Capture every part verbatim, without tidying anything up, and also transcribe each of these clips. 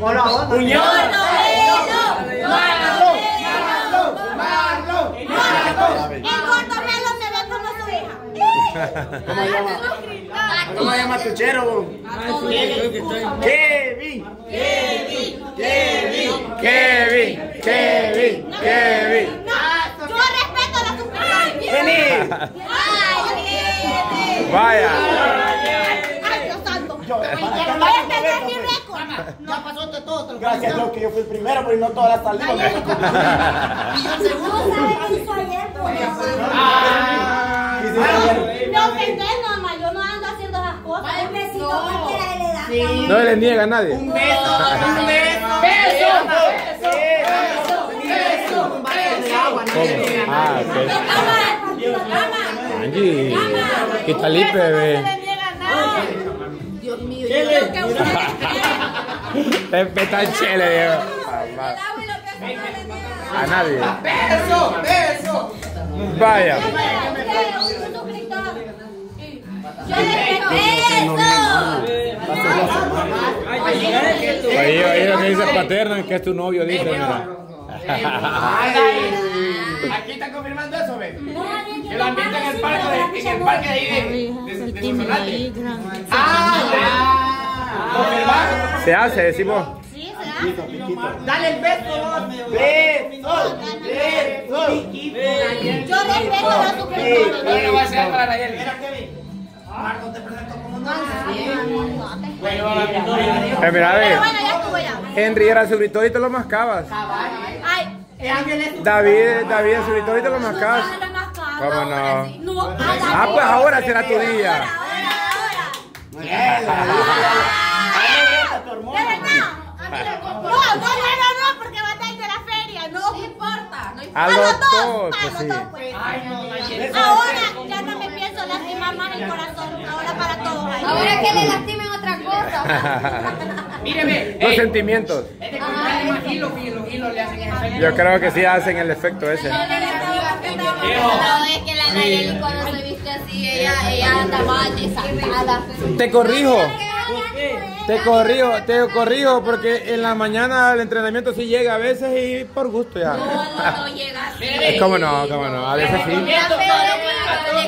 ¡Puñol! ¡Puñol! ¿Cómo se llama tu chero? Kevin. Kevin. Kevin. Kevin. Kevin. Kevin. No, yo respeto a los cumpleaños. Vení. Ay, vaya. Ay, Dios santo. Voy a tener mi récord. No pasó de todo. Gracias a Dios que yo fui el primero, porque no todas las salidas. Y yo segundo. No ofendes, mamá, yo no ando haciendo esas cosas. Vale, un besito cualquiera de la edad. Sí. No le niega a nadie. Un beso, un beso. Beso, beso, beso. Un vaso de agua, no le niega a nadie. Angie, ¿qué tal y bebé? No le niega a nadie. Dios mío, yo creo que usted es petal chele, yo. A nadie. Beso, beso. Vaya. ¡Yo le respeto! Oye, oye, me dice paterna que es tu novio, dice, mira. Aquí están confirmando eso, ¿ves? Que lo han visto en el parque, en el parque ahí de Monsalate. ¡Ah! ¿Se hace, decimos? Sí, se hace. ¡Dale el beso! ¡Beso! ¡Beso! Yo respeto a tu persona. ¿Qué le voy a hacer para Nayeli? Mira, Kevin. Marco, te presento como una. Eh, mira, a ver. Henry era subrito y te lo mascabas. Ay, David, David es subrito y te lo mascabas. ¿Cómo no? Ah, pues ahora será tu día. Ahora, ahora, ahora. No, no, no, no, porque va a estar de la feria. No importa. A los dos, pues sí. Ahora ya no me pienso lastimar más el corazón. Ahora para todos. Ahora que le lastimen otra cosa. Míreme. Los sentimientos. Yo creo que sí hacen el efecto ese. Cada vez que la Nayeli cuando se viste así, ella, ella anda más desatada. Te corrijo. Te corrijo, te corrijo, porque en la mañana el entrenamiento sí llega a veces y por gusto ya. No, no, no llega así. ¿Cómo no? ¿Cómo no? A veces sí. De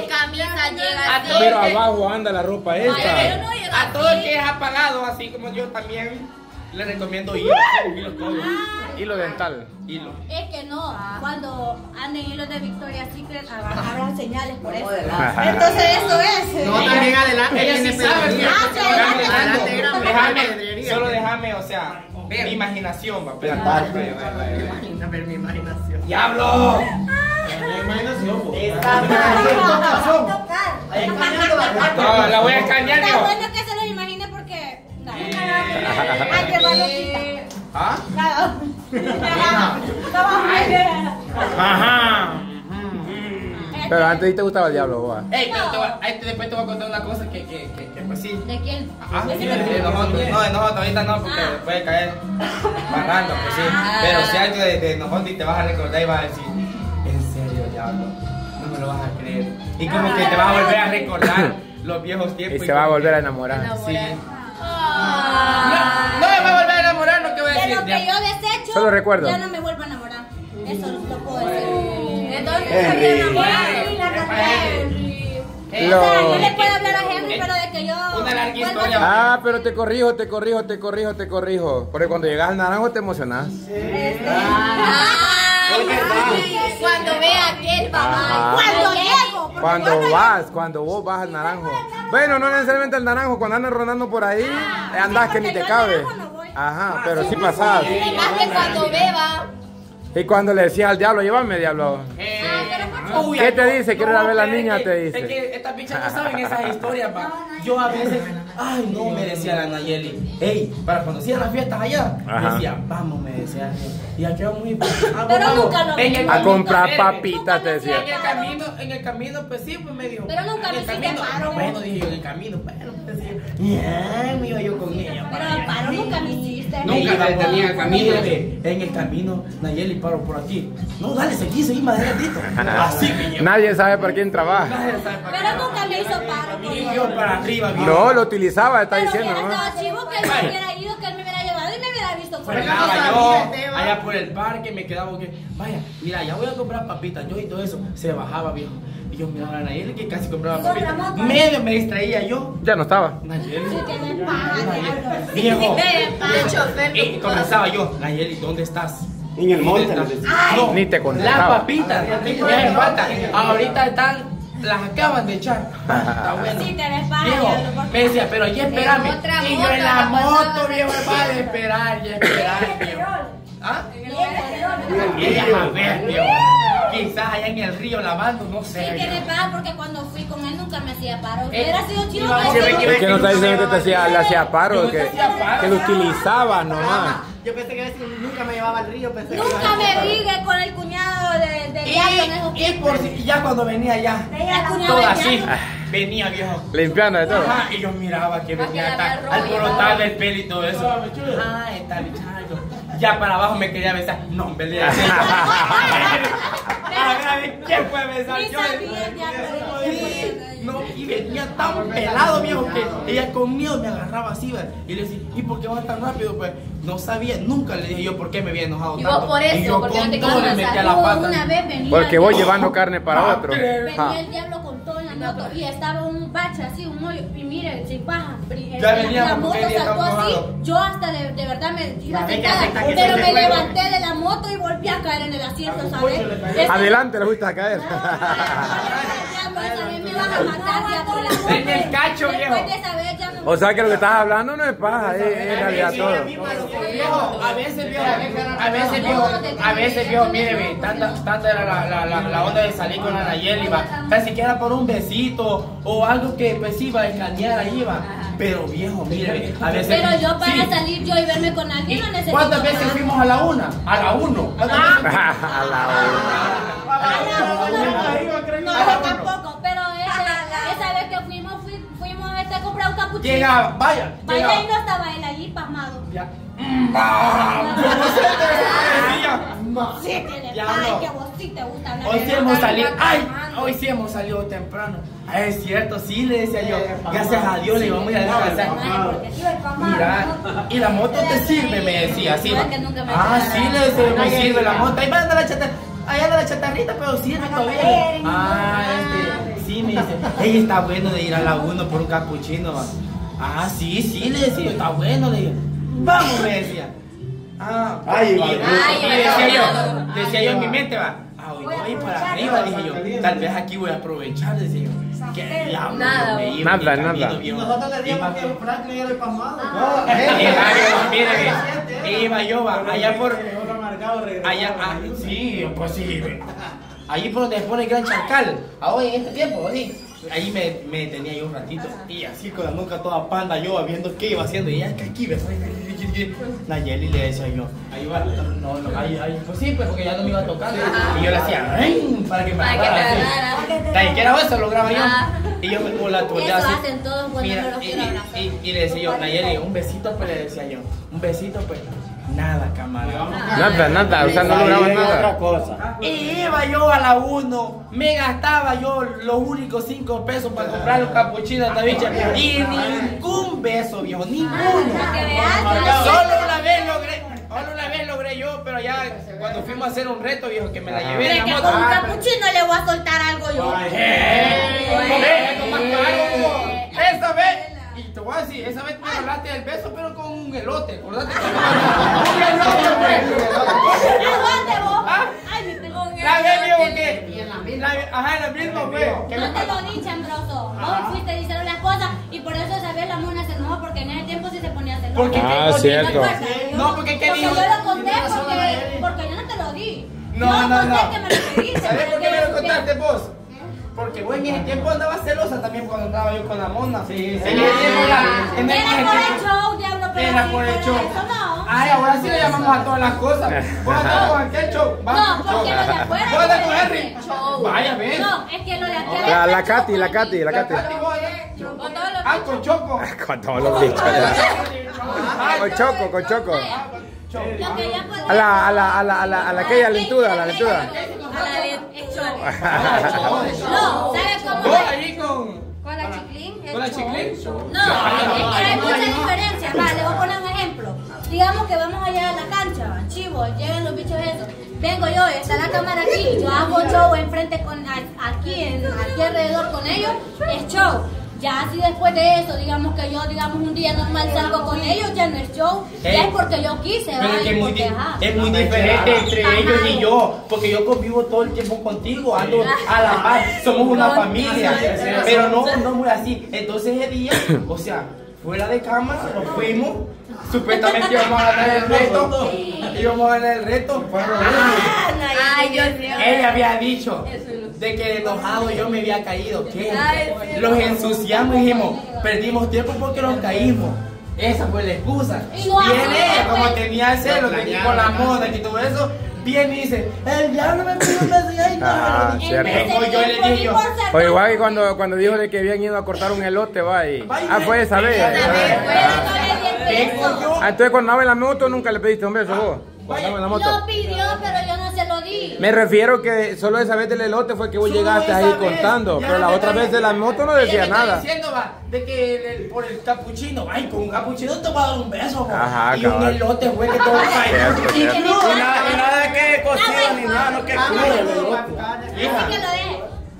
camisa llega así. Pero abajo anda la ropa esta. A todo el que es apagado, así como yo también, le recomiendo hilo. Hilo dental. Hilo. Es que no, cuando anden hilos de Victoria's Secret, agarran señales por eso. Entonces eso es. No, también adelante. Déjame, solo déjame, o sea, ver mi imaginación, va. Imagina ver mi imaginación. ¡Diablo! Mi imaginación, no, la voy a escanear. Está bueno que se lo imagine porque. Hay que valorita. ¿Ah? Ajá. Pero antes te gustaba el Diablo, boba. Ey, pero te va, este, después te voy a contar una cosa que, que, que, que pues sí. ¿De quién? Ah, sí, de nosotros. No, de nosotros ahorita no, porque ah. puede caer barrando, pues sí. Pero si algo de, de nosotros te vas a recordar y vas a decir, en serio, Diablo, no me lo vas a creer. Y como que te vas a volver a recordar los viejos tiempos. Y, y se va a volver a enamorar. enamorar. Sí. Oh. No, no me va a volver a enamorar, no te voy a decir. De lo que yo desecho, solo recuerdo. Ya no me vuelvo a enamorar. Eso lo puedo decir. Entonces, Henry. Henry. Henry. Lo... O sea, yo le puedo hablar a Henry, pero de que yo... Una larga historia. Ah, pero te corrijo, te corrijo, te corrijo, te corrijo. Porque cuando llegas al naranjo te emocionas. Sí. Ay, ay, cuando vea que él va. Cuando llego. Cuando vas, cuando vos vas al naranjo. Bueno, no necesariamente al naranjo. Cuando andas rondando por ahí, andás que ni te cabe. Ajá, pero sí pasás. Más que cuando beba. Y cuando le decías al diablo, llévame, diablo. Eh, Uy, ¿qué te dice? ¿Quieres no, ver la niña? Es que, te dice. Es que estas bichas no saben esas historias, pa. Yo a veces, ay, no, me decía la Nayeli. Ey, para cuando hacían las fiestas allá, me decía, vamos, me decía. Y aquí vamos muy bien. A comprar papitas, te decía. En el camino, en el camino, pues sí, pues me dijo. Pero nunca me hicieron. Bueno, dije yo, en el camino, bueno, pues decía, me iba yo con ella. Pero paro nunca me hiciste. Nunca me detenía en el camino. En el camino, Nayeli, paro por aquí. No, dale, seguí, seguí más adelantito. Así que nadie sabe para quién trabaja. Pero nunca me hizo paro. Y yo para arriba. No, lo utilizaba, está diciendo. Pero hubiera estado chivo que él me hubiera ido, que él me hubiera llevado y me hubiera la he visto. Por allá, yo, yo, allá por el parque me quedaba que, vaya, mira, ya voy a comprar papitas, yo y todo eso. Se bajaba, viejo. Y yo miraba a Nayeli que casi compraba papitas. Medio me distraía yo. Ya no estaba. Nayeli. Viejo. Y comenzaba yo, Nayeli, ¿dónde estás? En el monte. No, ni te contestaba. Las papitas, ahorita están. Las acaban de echar. Está bueno. Sí, te viejo, me decía, pero ya espérame. Y yo en la moto, viejo, para de esperar, ya esperar. ¿Ah? En el río. Quizás allá en el río lavando, no sé. Sí, tiene paz porque cuando fui con él nunca me hacía paro. Hubiera sido chido. Es que no está diciendo que te hacía paro, que lo utilizaba nomás. Yo pensé que nunca me llevaba al río. Pensé nunca que me vine con el cuñado de, de y, Diablo en esos y, por, y ya cuando venía ya, todo así, venía viejo. Limpiando de todo. Ajá, y yo miraba que venía al brotar el pelo y todo eso. Ah, está bichado. Ya para abajo me quería besar. No, en vez de decir. ¿Quién puede besar? Yo no, y venía tan pelado, viejo, que ella con miedo me agarraba así, ¿verdad? Y le decía, ¿y por qué vas tan rápido? Pues no sabía, nunca le dije yo por qué me había enojado tanto. Y vos por eso, porque no te quedas. Porque vos llevando carne para otro. Venía el Diablo con todo en la moto y estaba un bache así, un hoyo, y miren, si baja, la moto saltó así, yo hasta de verdad me iba sentada, pero me levanté de la moto y volví a caer en el asiento, ¿sabes? Adelante, le fuiste a caer. En el cacho, viejo. O sea que lo que estás hablando no es paja, es realidad todo. A veces, viejo, a veces, viejo, a veces, viejo, mire, tanta era la onda de salir con la Nayeli, tan siquiera por un besito o algo que pues iba a escanear ahí, va. Pero viejo, mire, a veces. Pero yo para salir yo y verme con alguien no necesito. ¿Cuántas veces fuimos a la una? A la uno. A la una. A la una. Un capuchino. Llegaba, vaya. Vaya llegaba. Y no estaba él allí pasmado. Ya. No sé qué le pasa, que vos sí te gusta hablar. Hoy sí hemos salido. Ay, hoy sí hemos salido temprano. Ay, es cierto, sí le decía yo. Gracias a Dios le vamos a descansar. Mira, y la moto te sirve, me decía, sí. Ah, sí le me sirve la moto. Ahí va a la chatarrita. Ahí anda la chatarrita, pero sirve todavía. Ah, este. Sí, me dice, ey, está bueno de ir a la uno por un capuchino. Ah, sí, sí, le decía, está bueno de ir. Vamos, me decía. Ah, ay, y, ay, y, ay, y decía ay, yo, ay, decía ay, yo en mi mente, va, ah, hoy voy, voy para arriba, dije yo, tal vez aquí voy a aprovechar, decía yo. Que la nada, me iba nada, nada. Nosotros le dimos que Frank le diera el pasmado. Mire, iba yo, va, allá por. Allá, ah, sí, pues sí. Allí por donde se pone el gran Chacal, ahora en este tiempo, ¿sí? Ahí me, me detenía yo un ratito. Y así con la nuca toda panda, yo viendo qué iba haciendo. Y ya que aquí, ¿ves? Nayeli le decía yo, ahí va, no, no, ahí, ahí, pues sí, pues porque ya no me iba a tocar. Y yo le hacía, ¡ay! Para que me agarrara así. Tan siquiera eso lo grababa yo. Y yo me pongo la toalla así. Mira, y, y, y, y le decía yo, Nayeli, un besito, pues le decía yo, un besito, pues. Nada, camarada. Nada, nada, o sea, no lograban nada. Otra cosa. Y iba yo a la uno, me gastaba yo los únicos cinco pesos para comprar los capuchinos de esta bicha. Y ningún beso, viejo, ninguno. Solo una vez logré, solo una vez logré yo, pero ya cuando fuimos a hacer un reto, viejo, que me la llevé en la moto. Con un capuchino le voy a soltar algo yo. Esta vez. Te voy a decir, esa vez me hablaste del beso, pero con un elote, acordate. Un elote, aguante vos. Ay, me tengo un elote. La vez, viejo, que. Ajá, en el mismo, veo. No te lo di, chambroso. Vos fuiste a decir las cosas y por eso esa vez la mona se enojó, porque en ese tiempo sí se ponía a hacer. Ah, cierto. No, porque qué dijo. Porque yo lo conté, porque yo no te lo di. No, no, no. ¿Sabés por qué me lo contaste vos? Porque vos en ese tiempo andaba celosa también cuando andaba yo con la mona. Sí, sí. Era por el show, Diablo, pero era por el show. Ay, ahora sí le llamamos a todas las cosas. Vos andabas con aquel show. No, porque lo de afuera. Vos andabas con Henry. Vaya, ven. No, es que lo de afuera. La Katy, la Katy, la Katy. Ah, con Choco. Con todos los bichos. Con Choco, con Choco. A la, a la, a la, a la, a la aquella lentuda, a la lentuda. No, ¿sabes cómo? ¿Con la chiclín? ¿Con la chiclín? No, hay mucha diferencia. Vale, voy a poner un ejemplo. Digamos que vamos allá a la cancha, chivo, lleven los bichos esos. Vengo yo, está la cámara aquí, yo hago show enfrente con aquí, en, aquí alrededor con ellos, es show. Ya así después de eso, digamos que yo, digamos un día normal salgo con ellos, ya no es show, ¿Eh? ya es porque yo quise, ¿verdad? Es, que es, porque, es muy diferente entre Ajá. ellos y yo, porque yo convivo todo el tiempo contigo, ando a la paz, somos una no, familia, no, pero no, no muy así. Entonces ese día, o sea, fuera de cámara, nos fuimos, supuestamente íbamos a ganar el reto, íbamos a ganar el reto, pero él había dicho de que enojado yo me había caído, ¿qué? Los ensuciamos y dijimos, perdimos tiempo porque nos caímos. Esa fue la excusa. Y él, como tenía el celo, tenía con la moda y todo eso, bien dice, el diablo me pidió un beso y no, ah, y yo le dije yo. Pues igual que cuando, cuando dijo de que habían ido a cortar un elote, va y... Ah, pues esa vez. Ah, entonces cuando andaba en la moto nunca le pediste un beso vos. Bueno, lo pidió, pero yo no se lo di. Me refiero que solo esa vez del elote fue que vos solo llegaste ahí vez, contando, pero la otra vez de la moto no decía nada. Está diciendo, va, de que el, el, por el capuchino, ay, con un capuchino te va a dar un beso, Ajá, y cabrón. Un elote fue que todo cayó. Y, y, y nada que cocina ni nada, no que cubre.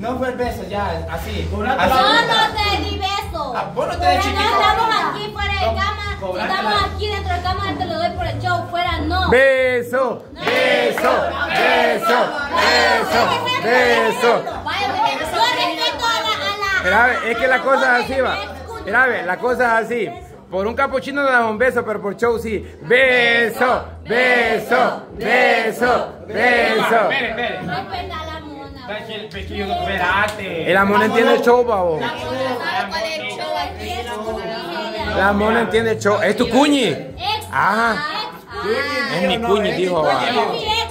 No fue el beso, ya, así. Yo no te di beso. Vos no te di chiquito. Estamos aquí fuera de cama. Estamos aquí dentro de cámara, te lo doy por el show, fuera no. Beso, no, beso, beso, beso, beso. Yo respeto a la... A la es que la cosa es así, va. Grave, la cosa es así. Por un capuchino no das un beso, pero por show sí. Beso, beso, beso, beso. Respeta la mona. El amor no entiende el show, babo. La mona sabe cuál es el show aquí, es como... La mona entiende el show. ¿Es tu cuñi? Ajá. Ah, es mi cuñi, dijo. Va.